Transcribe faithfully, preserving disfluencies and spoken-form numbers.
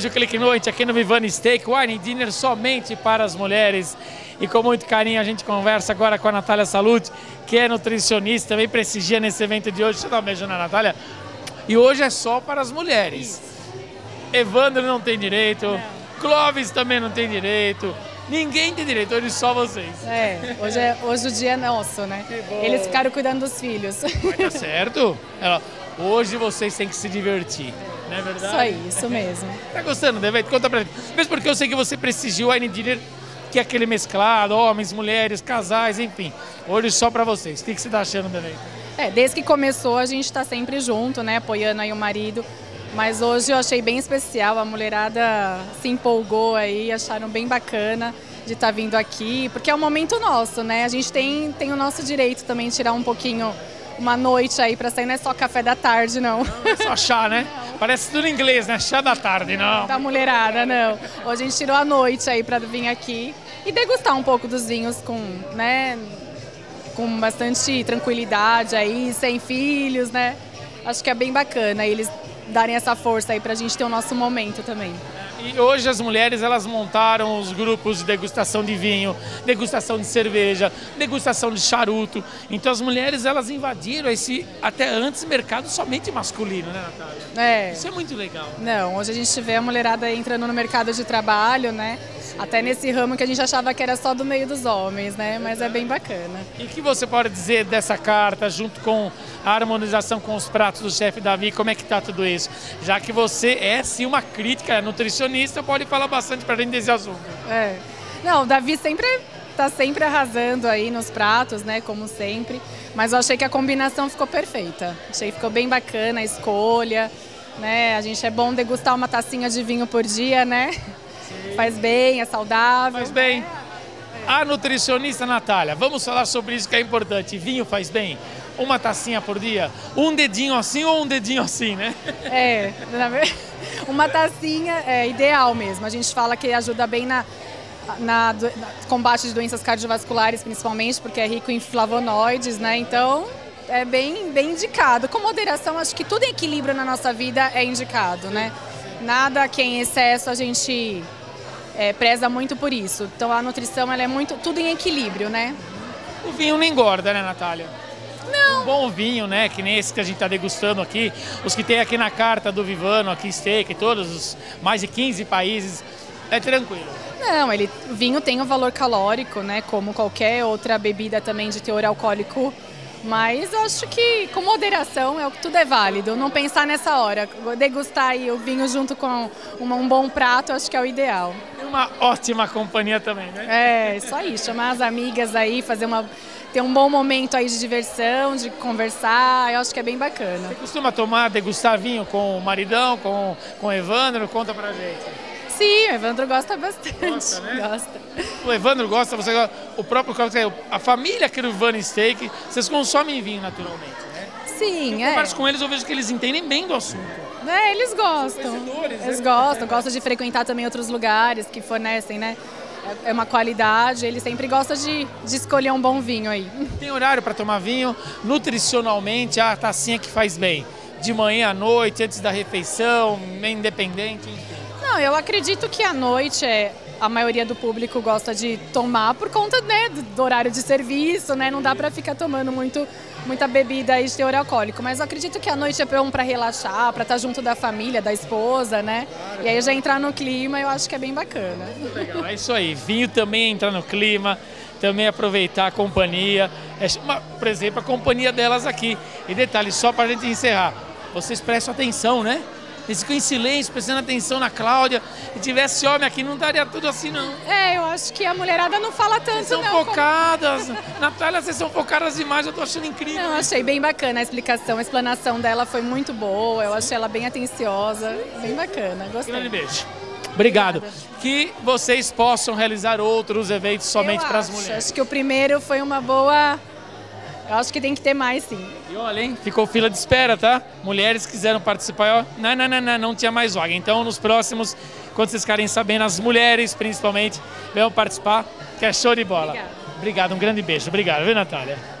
hoje o Clique Noite aqui no Vivano Steak, o In-Dinner somente para as mulheres. E com muito carinho a gente conversa agora com a Natália Salute, que é nutricionista, também prestigia nesse evento de hoje. Deixa eu dar um beijo na Natália. E hoje é só para as mulheres. Isso. Evandro não tem direito, não. Clóvis também não tem direito. Ninguém tem direito, hoje só vocês. É, hoje, é, hoje o dia é nosso, né? Eles ficaram cuidando dos filhos. Mas tá certo? Ela, hoje vocês têm que se divertir, não é verdade? Isso aí, isso mesmo. Tá gostando do evento? Conta pra gente. Mesmo porque eu sei que você prestigiou a In-Dinner, que é aquele mesclado, homens, mulheres, casais, enfim. Hoje só pra vocês. O que, que você tá achando do evento? É, desde que começou a gente tá sempre junto, né? Apoiando aí o marido. Mas hoje eu achei bem especial, a mulherada se empolgou aí, acharam bem bacana de estar vindo aqui, porque é um momento nosso, né? A gente tem, tem o nosso direito também de tirar um pouquinho, uma noite aí pra sair, não é só café da tarde, não. Não é só chá, né? Não. Parece tudo em inglês, né? Chá da tarde, não. não. Da mulherada, não. Hoje a gente tirou a noite aí pra vir aqui e degustar um pouco dos vinhos com, né, com bastante tranquilidade aí, sem filhos, né? Acho que é bem bacana, eles darem essa força aí pra gente ter o nosso momento também. E hoje as mulheres, elas montaram os grupos de degustação de vinho, degustação de cerveja, degustação de charuto. Então as mulheres, elas invadiram esse, até antes, mercado somente masculino, né, Natália? É. Isso é muito legal. Não, hoje a gente vê a mulherada entrando no mercado de trabalho, né? Sim. Até nesse ramo que a gente achava que era só do meio dos homens, né? Mas é bem bacana. E o que você pode dizer dessa carta, junto com a harmonização com os pratos do chefe Davi, como é que tá tudo isso? Já que você é, sim, uma crítica nutricionista, pode falar bastante pra gente desse assunto. É. Não, o Davi sempre tá sempre arrasando aí nos pratos, né, como sempre, mas eu achei que a combinação ficou perfeita. Achei que ficou bem bacana a escolha, né? A gente é bom degustar uma tacinha de vinho por dia, né? Sim. Faz bem, é saudável. Faz bem. É. A nutricionista Natália, vamos falar sobre isso que é importante. Vinho faz bem? Uma tacinha por dia? Um dedinho assim ou um dedinho assim, né? É, na verdade. Uma tacinha é ideal mesmo, a gente fala que ajuda bem na, na, na combate de doenças cardiovasculares principalmente, porque é rico em flavonoides, né, então é bem, bem indicado. Com moderação, acho que tudo em equilíbrio na nossa vida é indicado, né, nada que em excesso a gente é, preza muito por isso, então a nutrição ela é muito, tudo em equilíbrio, né. O vinho não engorda, né, Natália? Um bom vinho, né? Que nem esse que a gente está degustando aqui. Os que tem aqui na carta do Vivano, aqui Steak, todos os mais de quinze países, é tranquilo. Não, ele, o vinho tem um valor calórico, né? Como qualquer outra bebida também de teor alcoólico. Mas eu acho que com moderação é, tudo é válido. Não pensar nessa hora. Degustar aí o vinho junto com uma, um bom prato, acho que é o ideal. E uma ótima companhia também, né? É, isso aí. Chamar as amigas aí, fazer uma... Ter um bom momento aí de diversão, de conversar, eu acho que é bem bacana. Você costuma tomar, degustar vinho com o maridão, com, com o Evandro? Conta pra gente. Sim, o Evandro gosta bastante. Gosta, né? Gosta. O Evandro gosta, você gosta. O próprio a família aqui do Vivano Steak, vocês consomem vinho naturalmente, né? Sim, eu é. converso com eles, eu vejo que eles entendem bem do assunto. É, eles gostam. Eles né? gostam, gostam de frequentar também outros lugares que fornecem, né? É uma qualidade, ele sempre gosta de, de escolher um bom vinho aí. Tem horário para tomar vinho, nutricionalmente, a tacinha que faz bem. De manhã à noite, antes da refeição, independente, enfim. Não, eu acredito que à noite é, a maioria do público gosta de tomar por conta, né, do, do horário de serviço, né? Não dá para ficar tomando muito, muita bebida aí de teor alcoólico. Mas eu acredito que à noite é para relaxar, para estar junto da família, da esposa, né? Claro, e aí já entrar no clima, eu acho que é bem bacana. Legal, é isso aí. Vinho também é entrar no clima, também aproveitar a companhia. É, por exemplo, a companhia delas aqui. E detalhe, só para a gente encerrar, vocês prestam atenção, né? Eles ficam em silêncio, prestando atenção na Cláudia. Se tivesse homem aqui, não daria tudo assim, não. É, eu acho que a mulherada não fala tanto, não. Vocês são não, focadas. Como... Natália, vocês são focadas demais, eu tô achando incrível. Não, achei bem bacana a explicação. A explanação dela foi muito boa, eu achei ela bem atenciosa. Bem bacana, gostei. Grande beijo. Obrigado. Obrigada. Que vocês possam realizar outros eventos somente para as mulheres. Acho que o primeiro foi uma boa... Eu acho que tem que ter mais, sim. E olha, hein? Ficou fila de espera, tá? Mulheres quiseram participar, ó. Não, não, não, não, não tinha mais vaga. Então, nos próximos, quando vocês ficarem sabendo, as mulheres, principalmente, venham participar, que é show de bola. Obrigada. Obrigado, um grande beijo. Obrigado, viu, Natália?